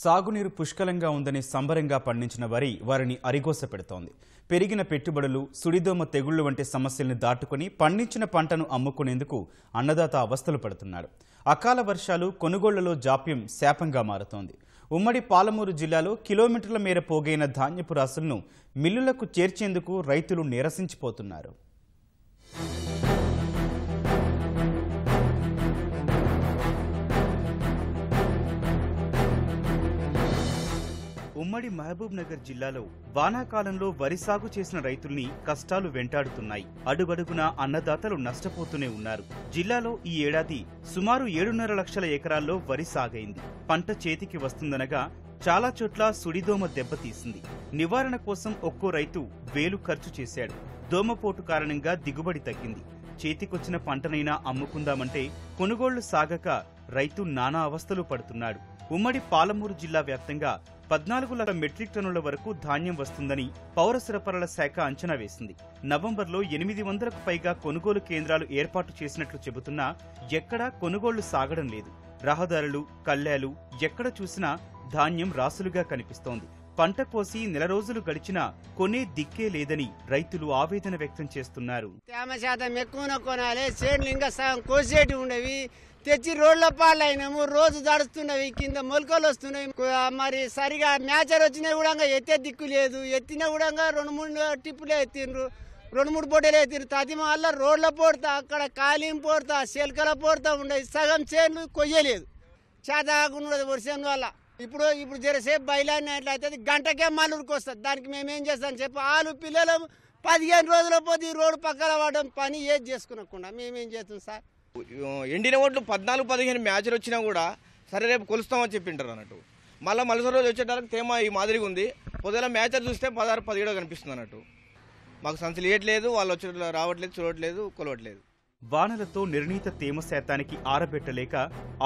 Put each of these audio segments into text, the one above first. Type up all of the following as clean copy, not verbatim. సాగునీరు పుష్కలంగా ఉందని సంబరంగా పండించిన వరి వారిని అరిగోసపెడుతోంది. పెరిగిన పెట్టుబడులు, సుడిదోమ తెగుళ్లు వంటి సమస్యల్ని దాటుకొని పండించిన పంటను అమ్ముకునేందుకు అన్నదాత అవస్థలు పడుతున్నారు. అకాల వర్షాలు కొనుగోళ్ళలో జాప్యం శాపంగా మారుతోంది. ఉమ్మడి పాలమూరు జిల్లాలో కిలోమీటర్ల మేర పోగైన ధాన్యపు రాసులను మిల్లులకు చేర్చేందుకు రైతులు నిరసించిపోతున్నారు. ఉమ్మడి మహబూబ్నగర్ జిల్లాలో వానాకాలంలో వరి సాగు చేసిన రైతుల్ని కష్టాలు వెంటాడుతున్నాయి. అడుగడుగున అన్నదాతలు నష్టపోతూనే ఉన్నారు. జిల్లాలో ఈ ఏడాది సుమారు 7.5 లక్షల ఎకరాల్లో వరి సాగైంది. పంట చేతికి వస్తుందనగా చాలా చోట్ల సుడిదోమ దెబ్బతీసింది. నివారణ కోసం ఒక్కో రైతు వేలు ఖర్చు చేశాడు. దోమపోటు కారణంగా దిగుబడి తగ్గింది. చేతికొచ్చిన పంటనైనా అమ్ముకుందామంటే కొనుగోళ్లు సాగక రైతు నానా అవస్థలు పడుతున్నాడు. ఉమ్మడి పాలమూరు జిల్లా వ్యాప్తంగా 14 లక్షల మెట్రిక్ టన్నుల వరకు ధాన్యం వస్తుందని పౌర సరఫరాల శాఖ అంచనా వేసింది. నవంబర్లో 800కు పైగా కొనుగోలు కేంద్రాలు ఏర్పాటు చేసినట్లు చెబుతున్నా ఎక్కడా కొనుగోళ్లు సాగడం లేదు. రహదారులు, కళ్లాలు ఎక్కడ చూసినా ధాన్యం రాసులుగా కనిపిస్తోంది. పంట కోసి నెల రోజులు గడిచినా కొనే దిక్కే లేదని రైతులు ఆవేదన వ్యక్తం చేస్తున్నారు. తేమ శాతం ఎక్కువన కొనాలి, చేన్లు ఇంకా కోసేటి ఉండేవి, తెచ్చి రోడ్ల పాలైనము, రోజు దడుస్తున్నవి, కింద మొలకలు వస్తున్నాయి. మరి సరిగా మ్యాచర్ వచ్చినా కూడా ఎత్తే దిక్కు లేదు. ఎత్తినా కూడా 2-3 టిప్పులే ఎత్తిండ్రు, 2-3 పోటీలు ఎత్తిండ్రు. తది మళ్ళీ రోడ్ల పోడతా, అక్కడ కాలిం పోడతా, శెల్కల పోడతా ఉండేవి. సగం చేన్లు కొయ్యలేదు, చేతకుండా వర్షం వల్ల. ఇప్పుడు జరసేపు బయలుదేరినట్లయితే గంటకే మళ్ళూరికి వస్తుంది. దానికి మేమేం చేస్తామని చెప్పి వాళ్ళు పిల్లలు 15 రోజుల పోతే ఈ రోడ్డు పక్కన పడడం పని ఏది చేసుకునకుండా మేమేం చేస్తాం సార్. ఎండిన ఓట్లు 14-15 మ్యాచ్లు వచ్చినా కూడా సరే రేపు కొలుస్తామని చెప్పింటారు అన్నట్టు. మళ్ళీ రోజు వచ్చేటప్పుడు తేమ ఈ మాదిరిగా ఉంది. పొద్దున మ్యాచ్లు చూస్తే 16-17 కనిపిస్తుంది అన్నట్టు. మాకు సంచులు ఇవ్వట్లేదు, వాళ్ళు వచ్చే రావట్లేదు, చూడట్లేదు, కొలవట్లేదు. వానలతో నిర్ణీత తేమ శాతానికి ఆరబెట్టలేక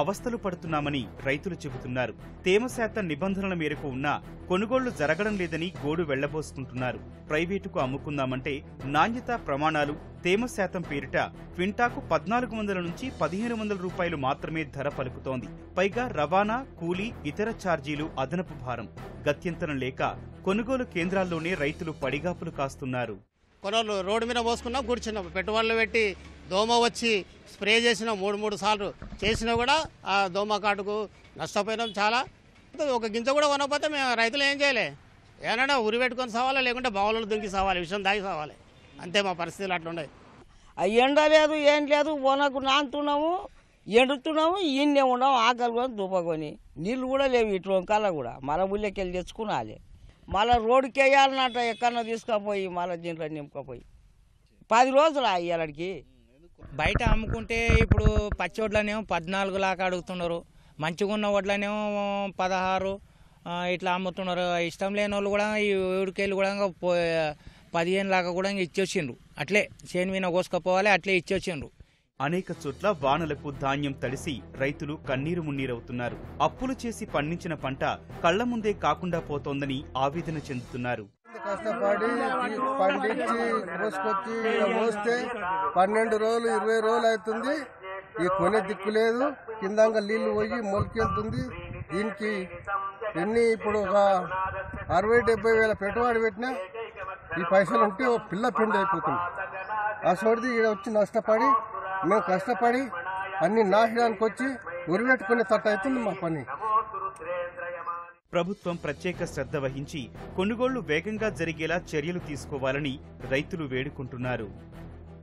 అవస్థలు పడుతున్నామని రైతులు చెబుతున్నారు. తేమ శాతం నిబంధనల మేరకు ఉన్నా కొనుగోళ్లు జరగడం లేదని గోడు వెళ్లబోసుకుంటున్నారు. ప్రైవేటుకు అమ్ముకుందామంటే నాణ్యతా ప్రమాణాలు, తేమ శాతం పేరిట క్వింటాకు 1400 నుంచి 1500 రూపాయలు మాత్రమే ధర పలుకుతోంది. పైగా రవాణా, కూలీ, ఇతర ఛార్జీలు అదనపు భారం. గత్యంతరం లేక కొనుగోలు కేంద్రాల్లోనే రైతులు పడిగాపులు కాస్తున్నారు. కొనలు రోడ్డు మీద పోసుకున్నాం, కూర్చున్నాం, పెట్టుబడులు పెట్టి దోమ వచ్చి స్ప్రే చేసినాం. 3 సార్లు చేసినా కూడా ఆ దోమ కాటుకు నష్టపోయినాం చాలా. ఒక గింజ కూడా కొనకపోతే మేము రైతులు ఏం చేయలే. ఏమైనా ఉరి పెట్టుకొని సావాలి, లేకుంటే బావులలో దుంకి సావాలి, విషయం దాగి సావాలి. అంతే మా పరిస్థితులు అట్లా ఉన్నాయి. ఎండ లేదు, ఏం లేదు, ఓనకు నానుతున్నాము, ఎండుతున్నాము, ఈయన్నే ఉన్నాము, ఆకలి కొని దూపకొని. నీళ్ళు కూడా లేవు ఇటు వంకాల కూడా. మన ఊళ్ళోకి వెళ్ళి తెచ్చుకునాలి. మళ్ళీ రోడ్డుకి వేయాలన్నట ఎక్కడన్నా తీసుకపోయి మళ్ళీ దీంట్లో నింపుకపోయి 10 రోజులు అయ్యాలడికి. బయట అమ్ముకుంటే ఇప్పుడు పచ్చి వడ్లనేమో 14 లాగా అడుగుతున్నారు, మంచిగా ఉన్న వడ్లనేమో 16 ఇట్లా అమ్ముతున్నారు. ఇష్టం లేని వాళ్ళు కూడా ఈ ఊరికెళ్ళి కూడా 15 లాగా కూడా ఇచ్చేసిండ్రు. అట్లే చేనువీన కోసుకపోవాలి, అట్లే ఇచ్చేసిండ్రు. అనేక చోట్ల వానలకు ధాన్యం తడిసి రైతులు కన్నీరు మున్నీరవుతున్నారు. అప్పులు చేసి పండించిన పంట కళ్ల ముందే కాకుండా పోతోందని ఆవేదన చెందుతున్నారు. కష్టపడి పండించి కోసుకొచ్చి మోస్తే 12 రోజులు 20 రోజులు అవుతుంది. ఈ కొనే దిక్కు లేదు. కిందంగా నీళ్లు పోయి మొలికెళ్తుంది. దీనికి ఇప్పుడు ఒక 60-70 వేల పెట్టుబడి పెట్టినా ఈ పైసలు ఉంటే ఓ పిల్ల పిండి అయిపోతుంది. ఆ సోడిది ఈడ వచ్చి నష్టపడి మేము కష్టపడి అన్ని నాశనానికి వచ్చి ఉరిపెట్టుకునే తట్టు అవుతుంది మా పని. ప్రభుత్వం ప్రత్యేక శ్రద్ధ వహించి కొనుగోళ్లు వేగంగా జరిగేలా చర్యలు తీసుకోవాలని రైతులు వేడుకుంటున్నారు.